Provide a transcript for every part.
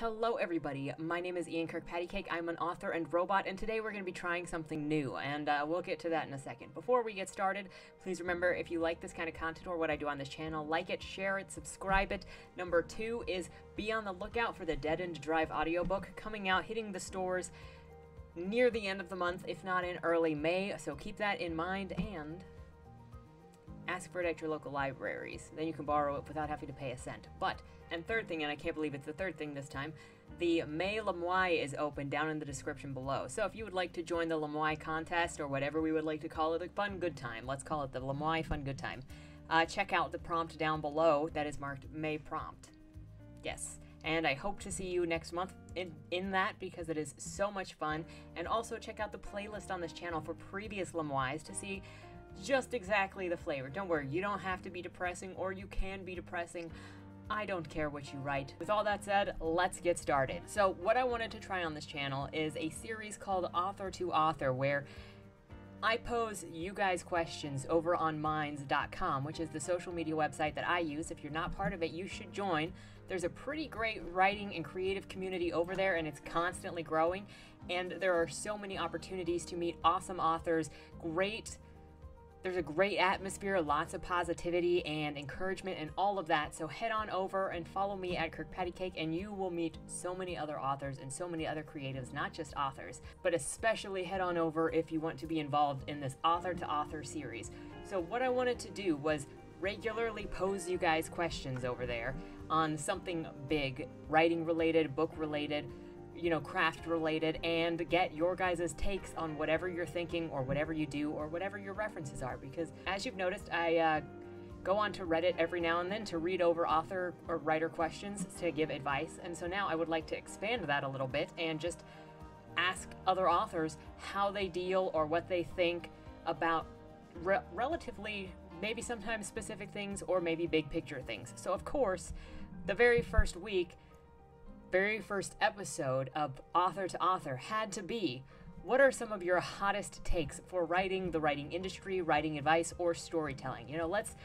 Hello everybody, my name is Ian Kirkpattiecake, I'm an author and robot, and today we're going to be trying something new, and we'll get to that in a second. Before we get started, please remember, if you like this kind of content or what I do on this channel, like it, share it, subscribe it. Number two is be on the lookout for the Dead End Drive audiobook coming out, hitting the stores near the end of the month, if not in early May, so keep that in mind, and ask for it at your local libraries. Then you can borrow it without having to pay a cent. But, and third thing, and I can't believe it's the third thing this time, the May Lemoy is open down in the description below. So if you would like to join the Lemoy contest, or whatever we would like to call it, a fun good time, let's call it the Lemoy fun good time, check out the prompt down below that is marked May prompt. Yes. And I hope to see you next month in that, because it is so much fun. And also check out the playlist on this channel for previous Lemoys to see just exactly the flavor. Don't worry, you don't have to be depressing, or you can be depressing. I don't care what you write. With all that said, let's get started. So what I wanted to try on this channel is a series called Author to Author, where I pose you guys questions over on minds.com, which is the social media website that I use. If you're not part of it, you should join. There's a pretty great writing and creative community over there, and it's constantly growing. And there are so many opportunities to meet awesome authors, there's a great atmosphere, lots of positivity and encouragement and all of that. So head on over and follow me at Kirkpattiecake, and you will meet so many other authors and so many other creatives, not just authors, but especially head on over if you want to be involved in this author to author series. So what I wanted to do was regularly pose you guys questions over there on something big, writing related, book related, you know, craft related, and get your guys' takes on whatever you're thinking or whatever you do or whatever your references are, because as you've noticed, I go on to Reddit every now and then to read over author or writer questions to give advice. And so now I would like to expand that a little bit and just ask other authors how they deal or what they think about relatively maybe sometimes specific things or maybe big picture things. So of course, the very first episode of Author to Author had to be, what are some of your hottest takes for writing, the writing industry, writing advice, or storytelling? You know, let's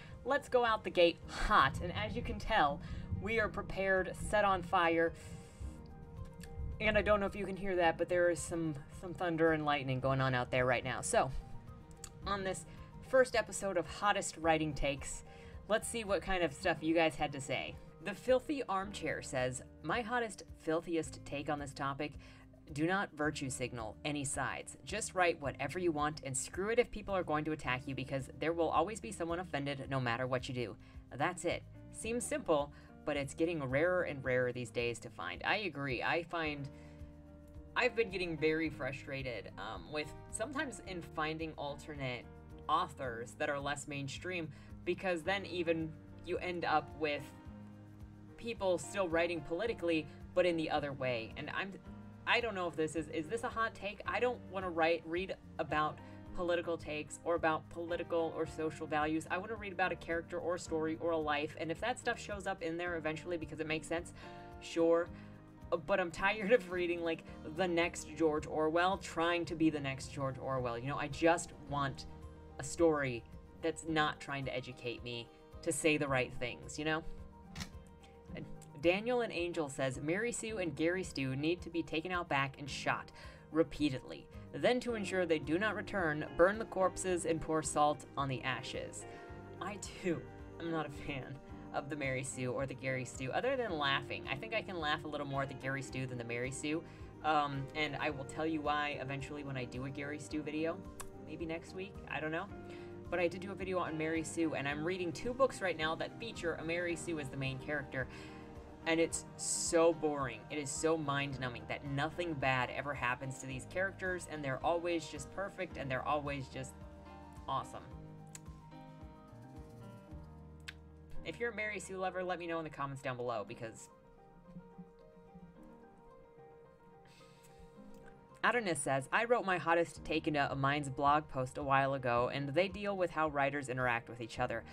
go out the gate hot, and as you can tell, we are prepared, set on fire, and I don't know if you can hear that, but there is some thunder and lightning going on out there right now. So, on this first episode of Hottest Writing Takes, let's see what kind of stuff you guys had to say. The Filthy Armchair says, my hottest, filthiest take on this topic, do not virtue signal any sides. Just write whatever you want and screw it if people are going to attack you, because there will always be someone offended no matter what you do. That's it. Seems simple, but it's getting rarer and rarer these days to find. I agree. I've been getting very frustrated with sometimes in finding alternate authors that are less mainstream, because then even you end up with people still writing politically, but in the other way. And I don't know if this is this a hot take? I don't want to read about political takes or about political or social values. I want to read about a character or a story or a life, and if that stuff shows up in there eventually because it makes sense, sure. But I'm tired of reading like the next George Orwell trying to be the next George Orwell. You know, I just want a story that's not trying to educate me to say the right things, you know? Daniel and Angel says, Mary Sue and Gary Stu need to be taken out back and shot repeatedly. Then to ensure they do not return, burn the corpses and pour salt on the ashes. I too am not a fan of the Mary Sue or the Gary Stu, other than laughing. I think I can laugh a little more at the Gary Stu than the Mary Sue. And I will tell you why eventually when I do a Gary Stu video, maybe next week, I don't know. But I did do a video on Mary Sue, and I'm reading two books right now that feature a Mary Sue as the main character. And it's so boring, it is so mind-numbing that nothing bad ever happens to these characters, and they're always just perfect, and they're always just awesome. If you're a Mary Sue lover, let me know in the comments down below, because... Adonis says, I wrote my hottest take into a Minds blog post a while ago, and they deal with how writers interact with each other.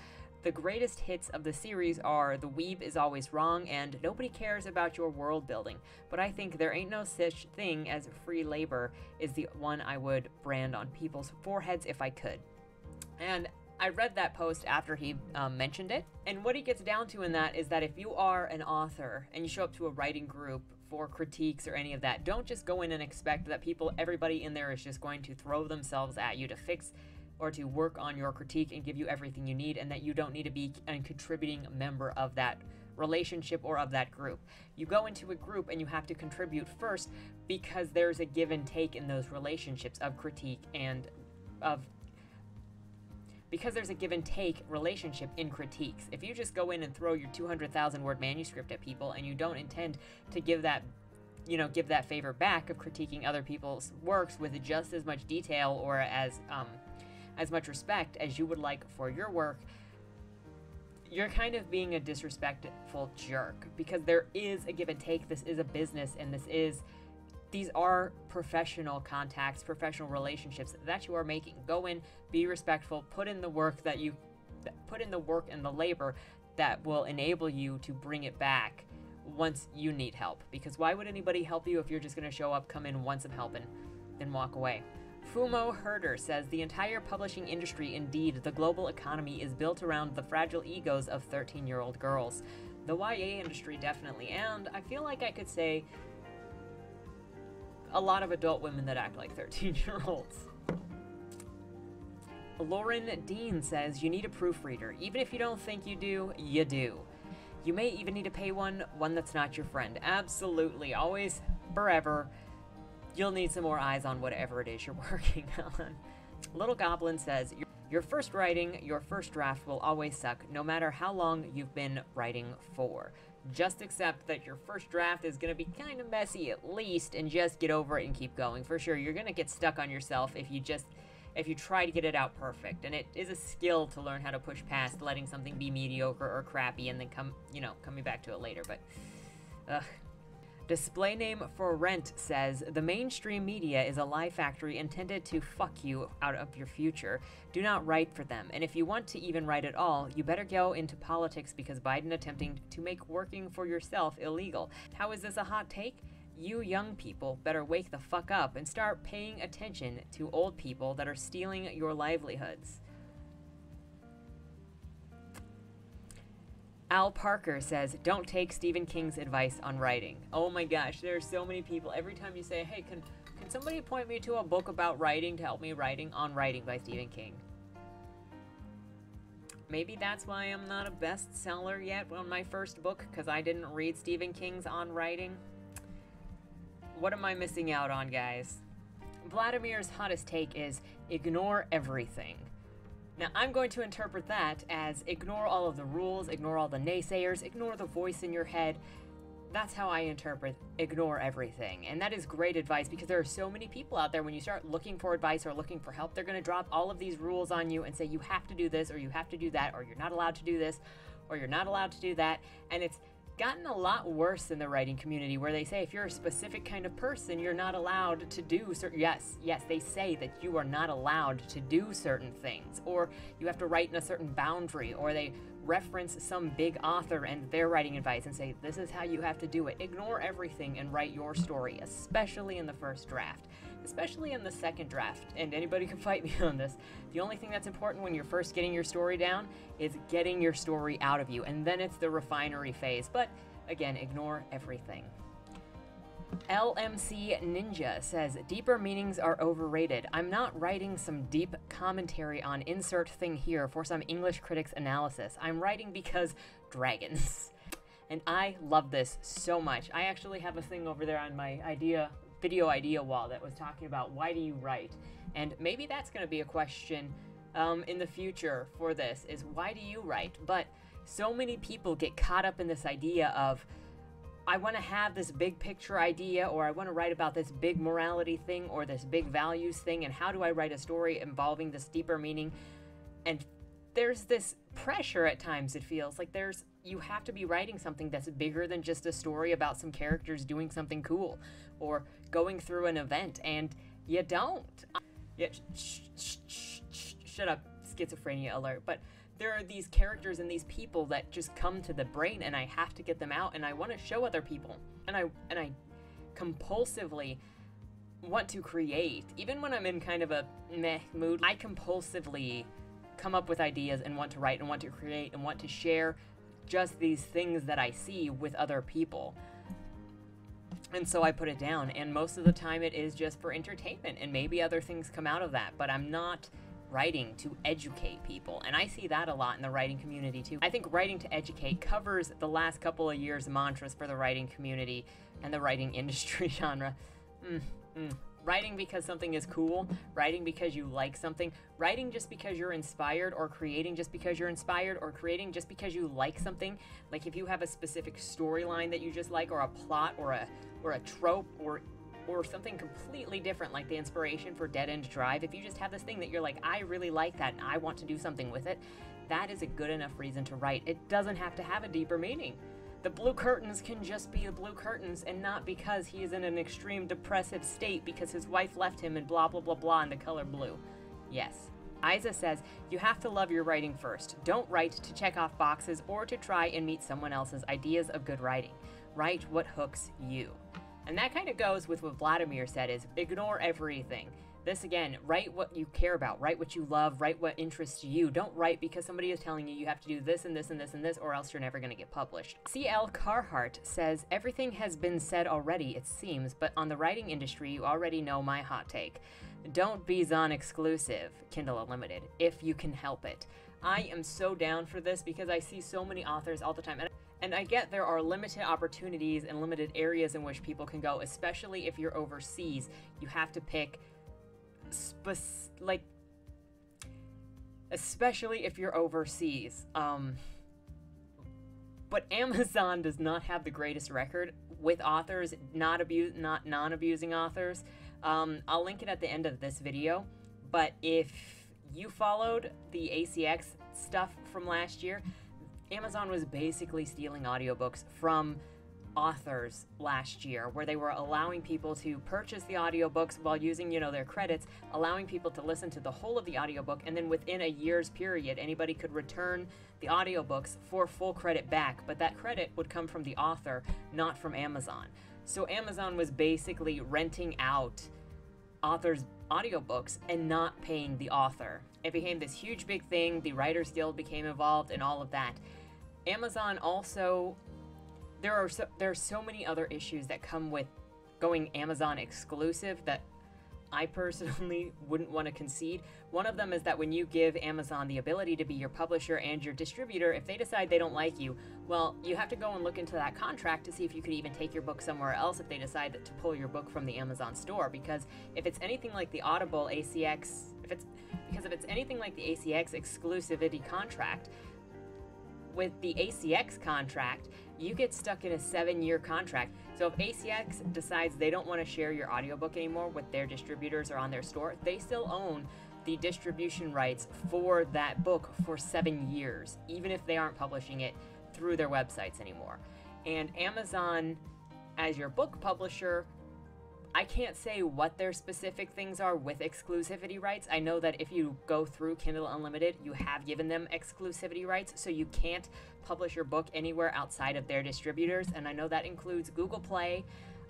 The greatest hits of the series are The Weeb is Always Wrong and Nobody Cares About Your World Building, but I think There Ain't No Such Thing as Free Labor is the one I would brand on people's foreheads if I could. And I read that post after he mentioned it, and what he gets down to in that is that if you are an author and you show up to a writing group for critiques or any of that, don't just go in and expect that everybody in there is just going to throw themselves at you to fix or to work on your critique and give you everything you need, and that you don't need to be a contributing member of that relationship or of that group. You go into a group and you have to contribute first because there's a give and take in those relationships of critique and of... Because there's a give and take relationship in critiques. If you just go in and throw your 200,000 word manuscript at people and you don't intend to give that, you know, give that favor back of critiquing other people's works with just as much detail or as much respect as you would like for your work, you're kind of being a disrespectful jerk, because there is a give and take. This is a business, and these are professional contacts, professional relationships that you are making. Go in, be respectful, put in the work that you put in the work and the labor that will enable you to bring it back once you need help. Because why would anybody help you if you're just going to show up, come in, want some help, and then walk away? Fumo Herder says, the entire publishing industry, indeed the global economy, is built around the fragile egos of 13-year-old girls. The YA industry definitely, and I feel like I could say a lot of adult women that act like 13-year-olds. Lauren Dean says, you need a proofreader. Even if you don't think you do, you do. You may even need to pay one that's not your friend. Absolutely, always, forever. You'll need some more eyes on whatever it is you're working on. Little Goblin says, your first writing, your first draft will always suck, no matter how long you've been writing for. Just accept that your first draft is going to be kind of messy at least, and just get over it and keep going. For sure, you're going to get stuck on yourself if you try to get it out perfect. And it is a skill to learn how to push past letting something be mediocre or crappy and then coming back to it later, but ugh. Display Name for Rent says, the mainstream media is a lie factory intended to fuck you out of your future. Do not write for them, and if you want to even write at all, you better go into politics, because Biden attempting to make working for yourself illegal. How is this a hot take? You young people better wake the fuck up and start paying attention to old people that are stealing your livelihoods. Al Parker says, don't take Stephen King's advice on writing. Oh my gosh, there are so many people. Every time you say, hey, can somebody point me to a book about writing to help me writing by Stephen King? Maybe that's why I'm not a bestseller yet on my first book, because I didn't read Stephen King's on writing. What am I missing out on, guys? Vladimir's hottest take is, ignore everything. Now, I'm going to interpret that as ignore all of the rules, ignore all the naysayers, ignore the voice in your head. That's how I interpret ignore everything. And that is great advice, because there are so many people out there, when you start looking for advice or looking for help, they're going to drop all of these rules on you and say you have to do this, or you have to do that, or you're not allowed to do this, or you're not allowed to do that. And it's gotten a lot worse in the writing community, where they say if you're a specific kind of person, you're not allowed to do certain... Yes, they say that you are not allowed to do certain things, or you have to write in a certain boundary, or they reference some big author and their writing advice and say, this is how you have to do it. Ignore everything and write your story, especially in the first draft, especially in the second draft. And anybody can fight me on this. The only thing that's important when you're first getting your story down is getting your story out of you. And then it's the refinery phase. But again, ignore everything. LMC Ninja says, deeper meanings are overrated. I'm not writing some deep commentary on insert thing here for some English critic's analysis. I'm writing because dragons. And I love this so much. I actually have a thing over there on my video idea wall that was talking about, why do you write? And maybe that's going to be a question in the future for this, is why do you write? But so many people get caught up in this idea of, I want to have this big picture idea, or I want to write about this big morality thing, or this big values thing, and how do I write a story involving this deeper meaning? And there's this pressure at times, it feels like you have to be writing something that's bigger than just a story about some characters doing something cool, or going through an event, and you don't. Yeah, shut up, schizophrenia alert, but there are these characters and these people that just come to the brain, and I have to get them out, and I want to show other people, and I compulsively want to create. Even when I'm in kind of a meh mood, I compulsively come up with ideas and want to write and want to create and want to share just these things that I see with other people. And so I put it down, and most of the time it is just for entertainment, and maybe other things come out of that, but I'm not writing to educate people. And I see that a lot in the writing community too. I think writing to educate covers the last couple of years' mantras for the writing community and the writing industry genre. Writing because something is cool, writing because you like something, writing just because you're inspired, or creating just because you're inspired, or creating just because you like something. Like if you have a specific storyline that you just like, or a plot, or a trope, or something completely different, like the inspiration for Dead End Drive. If you just have this thing that you're like, I really like that and I want to do something with it, that is a good enough reason to write. It doesn't have to have a deeper meaning. The blue curtains can just be the blue curtains, and not because he is in an extreme depressive state because his wife left him and blah blah blah blah in the color blue. Yes. Isa says, you have to love your writing first. Don't write to check off boxes or to try and meet someone else's ideas of good writing. Write what hooks you. And that kind of goes with what Vladimir said, is ignore everything. This again, write what you care about, write what you love, write what interests you. Don't write because somebody is telling you you have to do this and this and this and this, or else you're never going to get published. C.L. Carhart says, everything has been said already, it seems, but on the writing industry, you already know my hot take. Don't be Zon exclusive, Kindle Unlimited, if you can help it. I am so down for this because I see so many authors all the time. And I get there are limited opportunities and limited areas in which people can go, especially if you're overseas. You have to pick, especially if you're overseas. But Amazon does not have the greatest record with authors, not non-abusing authors. I'll link it at the end of this video, but if you followed the ACX stuff from last year, Amazon was basically stealing audiobooks from authors last year, where they were allowing people to purchase the audiobooks while using, you know, their credits, allowing people to listen to the whole of the audiobook, and then within a year's period, anybody could return the audiobooks for full credit back, but that credit would come from the author, not from Amazon. So Amazon was basically renting out authors' audiobooks and not paying the author. It became this huge big thing, the Writers Guild became involved and all of that. Amazon also, there are so many other issues that come with going Amazon exclusive that I personally wouldn't want to concede. One of them is that when you give Amazon the ability to be your publisher and your distributor, if they decide they don't like you, well, you have to go and look into that contract to see if you could even take your book somewhere else if they decide that to pull your book from the Amazon store. Because if it's anything like the Audible ACX, if it's anything like the ACX exclusivity contract, with the ACX contract, you get stuck in a 7-year contract. So if ACX decides they don't want to share your audiobook anymore with their distributors or on their store, they still own the distribution rights for that book for 7 years, even if they aren't publishing it through their websites anymore. And Amazon, as your book publisher, I can't say what their specific things are with exclusivity rights. I know that if you go through Kindle Unlimited, you have given them exclusivity rights, so you can't publish your book anywhere outside of their distributors, and I know that includes Google Play.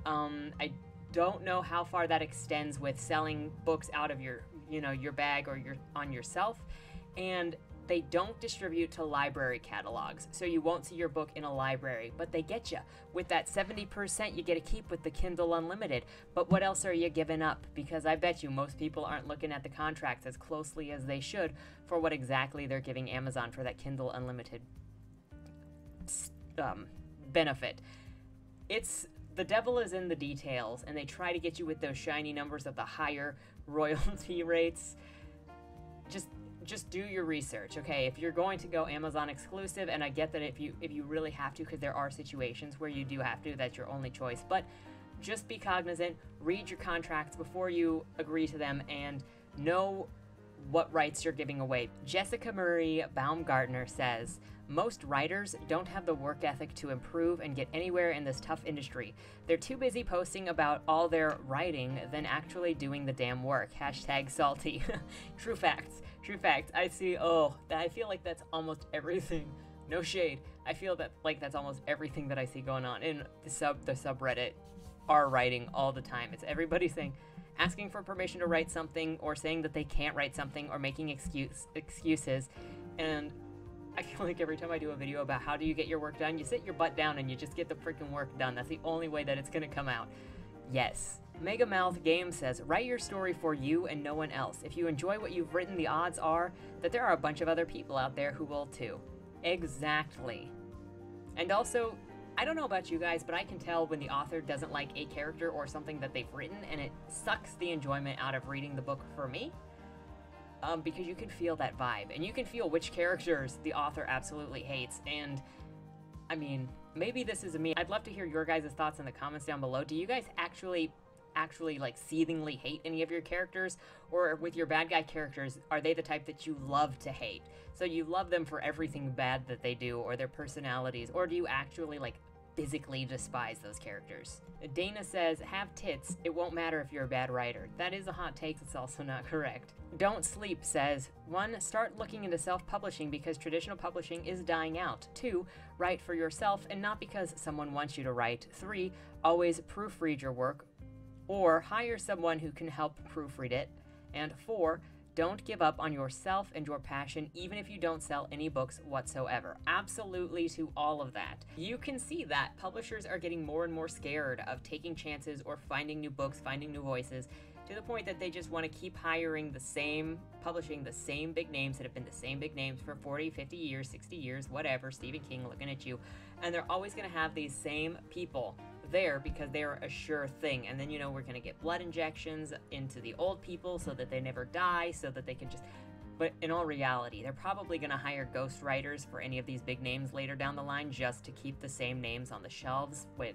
I don't know how far that extends with selling books out of your, you know, your bag or on yourself, and they don't distribute to library catalogs, so you won't see your book in a library, but they get you. With that 70% you get to keep with the Kindle Unlimited, but what else are you giving up? Because I bet you most people aren't looking at the contracts as closely as they should for what exactly they're giving Amazon for that Kindle Unlimited benefit. It's, the devil is in the details, and they try to get you with those shiny numbers of the higher royalty rates. Just do your research, okay? If you're going to go Amazon exclusive, and I get that if you really have to, because there are situations where you do have to, that's your only choice, but just be cognizant, read your contracts before you agree to them, and know what rights you're giving away. Jessica Marie Baumgartner says, most writers don't have the work ethic to improve and get anywhere in this tough industry. They're too busy posting about all their writing than actually doing the damn work. Hashtag salty. True facts. True facts. I see. Oh, I feel like that's almost everything. No shade. I feel that like that's almost everything that I see going on in the subreddit. Our writing all the time. It's everybody saying, asking for permission to write something, or saying that they can't write something, or making excuses. And I feel like every time I do a video about how do you get your work done, you sit your butt down and you just get the freaking work done. That's the only way that it's going to come out. Yes. Mega Mouth Game says, write your story for you and no one else. If you enjoy what you've written, the odds are that there are a bunch of other people out there who will too. Exactly. And also, I don't know about you guys, but I can tell when the author doesn't like a character or something that they've written, and it sucks the enjoyment out of reading the book for me. Because you can feel that vibe, and you can feel which characters the author absolutely hates. And I mean, maybe this is me. I'd love to hear your guys' thoughts in the comments down below. Do you guys actually like seethingly hate any of your characters? Or with your bad guy characters, are they the type that you love to hate? So you love them for everything bad that they do or their personalities, or do you actually like physically despise those characters? Dana says, have tits, it won't matter if you're a bad writer. That is a hot take, it's also not correct. Don't Sleep says, 1. Start looking into self-publishing because traditional publishing is dying out. 2. Write for yourself and not because someone wants you to write. 3. Always proofread your work, or hire someone who can help proofread it. And 4, don't give up on yourself and your passion even if you don't sell any books whatsoever. Absolutely to all of that. You can see that publishers are getting more and more scared of taking chances or finding new books, finding new voices, to the point that they just want to keep hiring the same, publishing the same big names that have been the same big names for 40, 50 years, 60 years, whatever, Stephen King looking at you. And they're always going to have these same people there because they're a sure thing. And then, you know, we're going to get blood injections into the old people so that they never die, so that they can just... But in all reality, they're probably going to hire ghostwriters for any of these big names later down the line just to keep the same names on the shelves when,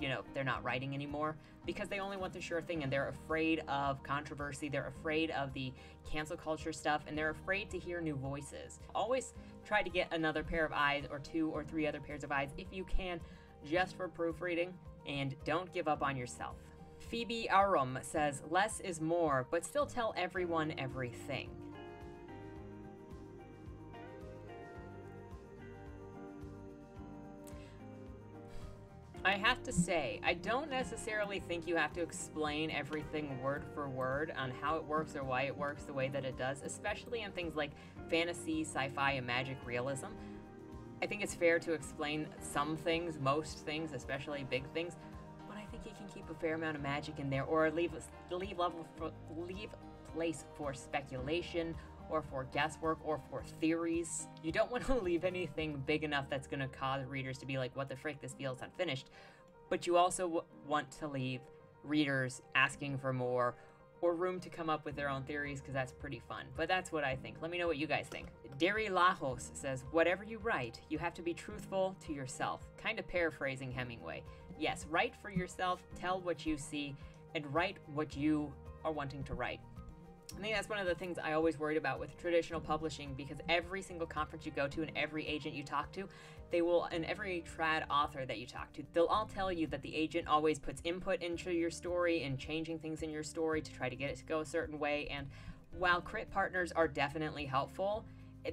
you know, they're not writing anymore, because they only want the sure thing, and they're afraid of controversy, they're afraid of the cancel culture stuff, and they're afraid to hear new voices. Always try to get another pair of eyes, or 2 or 3 other pairs of eyes if you can, just for proofreading, and don't give up on yourself. Phoebe Arum says, less is more, but still tell everyone everything. I have to say, I don't necessarily think you have to explain everything word for word on how it works or why it works the way that it does, especially in things like fantasy, sci-fi, and magic realism. I think it's fair to explain some things, most things, especially big things, but I think you can keep a fair amount of magic in there, or leave place for speculation, or for guesswork, or for theories. You don't want to leave anything big enough that's going to cause readers to be like, what the frick, this feels unfinished. But you also want to leave readers asking for more, or room to come up with their own theories, because that's pretty fun. But that's what I think. Let me know what you guys think. Derry Lajos says, whatever you write, you have to be truthful to yourself. Kind of paraphrasing Hemingway. Yes, write for yourself, tell what you see, and write what you are wanting to write. I think that's one of the things I always worried about with traditional publishing, because every single conference you go to and every agent you talk to, they will, and every trad author that you talk to, they'll all tell you that the agent always puts input into your story and changing things in your story to try to get it to go a certain way. And while crit partners are definitely helpful,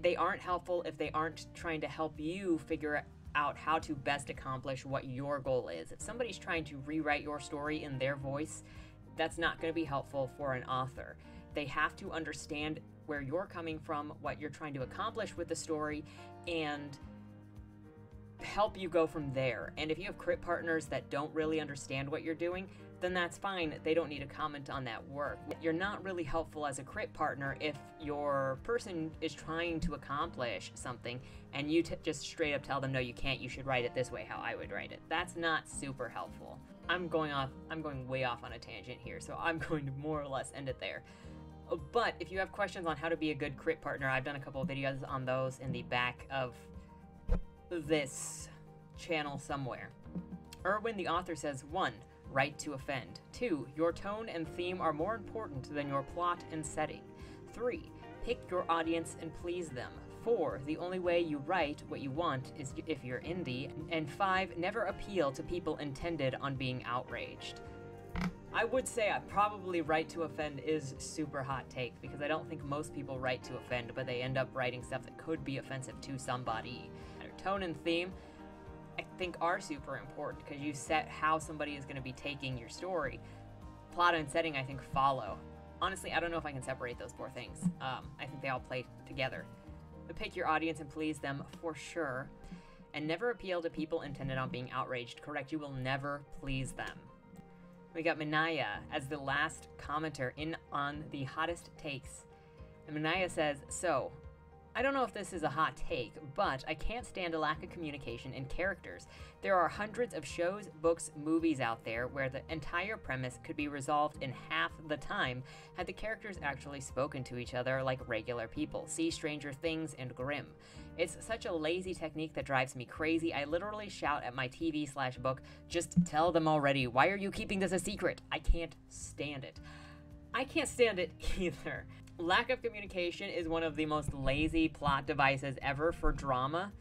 they aren't helpful if they aren't trying to help you figure out how to best accomplish what your goal is. If somebody's trying to rewrite your story in their voice, that's not going to be helpful for an author. They have to understand where you're coming from, what you're trying to accomplish with the story, and help you go from there. And if you have crit partners that don't really understand what you're doing, then that's fine. They don't need to comment on that work. You're not really helpful as a crit partner if your person is trying to accomplish something and you just straight up tell them, no, you can't, you should write it this way, how I would write it. That's not super helpful. I'm going way off on a tangent here, so I'm going to more or less end it there. But if you have questions on how to be a good crit partner, I've done a couple of videos on those in the back of this channel somewhere. Irwin the author says, 1. Write to offend. 2. Your tone and theme are more important than your plot and setting. 3. Pick your audience and please them. 4. The only way you write what you want is if you're indie. And 5. Never appeal to people intended on being outraged. I would say probably write to offend is super hot take, because I don't think most people write to offend, but they end up writing stuff that could be offensive to somebody. Tone and theme, I think, are super important, because you set how somebody is going to be taking your story. plot and setting, I think, follow. Honestly, I don't know if I can separate those four things. I think they all play together. But pick your audience and please them for sure. And never appeal to people intended on being outraged. Correct, you will never please them. We got Minaya as the last commenter in on the hottest takes. And Minaya says, so, I don't know if this is a hot take, but I can't stand a lack of communication and characters. There are hundreds of shows, books, movies out there where the entire premise could be resolved in half the time had the characters actually spoken to each other like regular people. See Stranger Things and Grimm. It's such a lazy technique that drives me crazy. I literally shout at my TV/book, just tell them already. Why are you keeping this a secret? I can't stand it. I can't stand it either. Lack of communication is one of the most lazy plot devices ever for drama.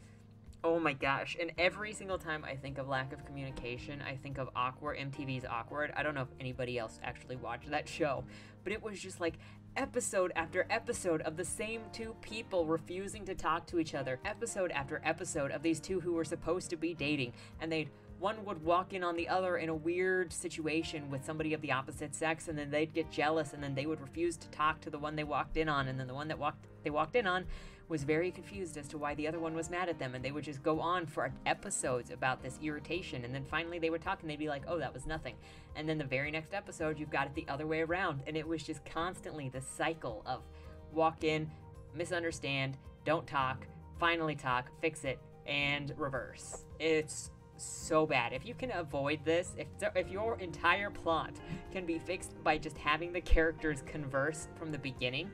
Oh my gosh. And every single time I think of lack of communication, I think of Awkward, MTV's Awkward. I don't know if anybody else actually watched that show, but it was just like episode after episode of the same two people refusing to talk to each other. Episode after episode of these two who were supposed to be dating, and one would walk in on the other in a weird situation with somebody of the opposite sex, and then they'd get jealous, and then they would refuse to talk to the one they walked in on, and then the one that they walked in on was very confused as to why the other one was mad at them, and they would just go on for episodes about this irritation, and then finally they would talk, and they'd be like, oh, that was nothing. And then the very next episode, you've got it the other way around, and it was just constantly this cycle of walk in, misunderstand, don't talk, finally talk, fix it, and reverse. It's so bad. If you can avoid this, if your entire plot can be fixed by just having the characters converse from the beginning,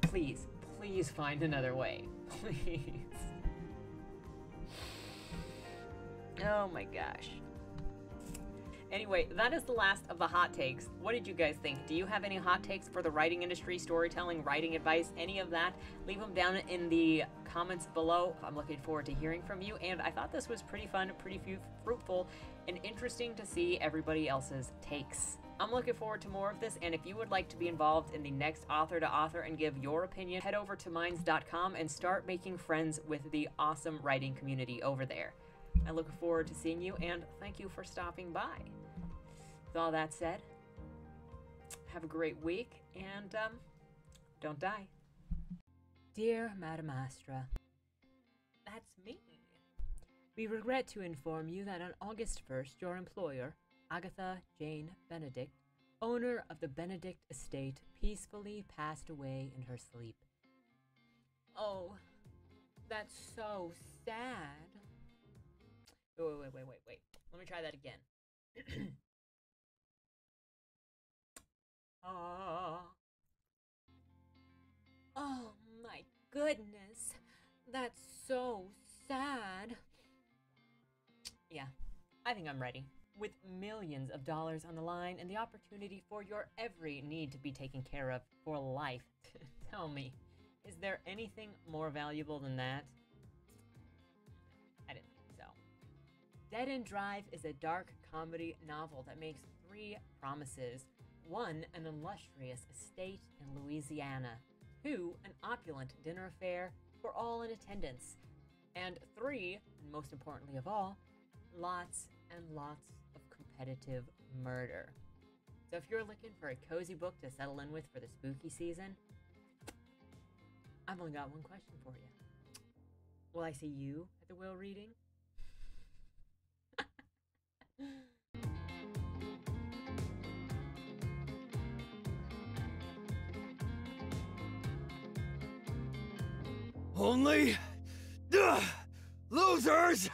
please find another way. Please. Oh my gosh. Anyway, that is the last of the hot takes. What did you guys think? Do you have any hot takes for the writing industry, storytelling, writing advice, any of that? Leave them down in the comments below. I'm looking forward to hearing from you, and I thought this was pretty fun, pretty fruitful, and interesting to see everybody else's takes. I'm looking forward to more of this, and if you would like to be involved in the next Author to Author and give your opinion, head over to minds.com and start making friends with the awesome writing community over there. I look forward to seeing you, and thank you for stopping by. With all that said, have a great week, and don't die. Dear Madam Astra, that's me. We regret to inform you that on August 1st, your employer, Agatha Jane Benedict, owner of the Benedict Estate, peacefully passed away in her sleep. Oh, that's so sad. Wait. Let me try that again. Oh my goodness, that's so sad. Yeah, I think I'm ready. With millions of dollars on the line and the opportunity for your every need to be taken care of for life, tell me, is there anything more valuable than that? I didn't think so. Dead End Drive is a dark comedy novel that makes three promises. 1. An illustrious estate in Louisiana. 2. An opulent dinner affair for all in attendance. And 3, and most importantly of all, lots and lots of competitive murder. So if you're looking for a cozy book to settle in with for the spooky season, I've only got one question for you. Will I see you at the Will reading? Only losers!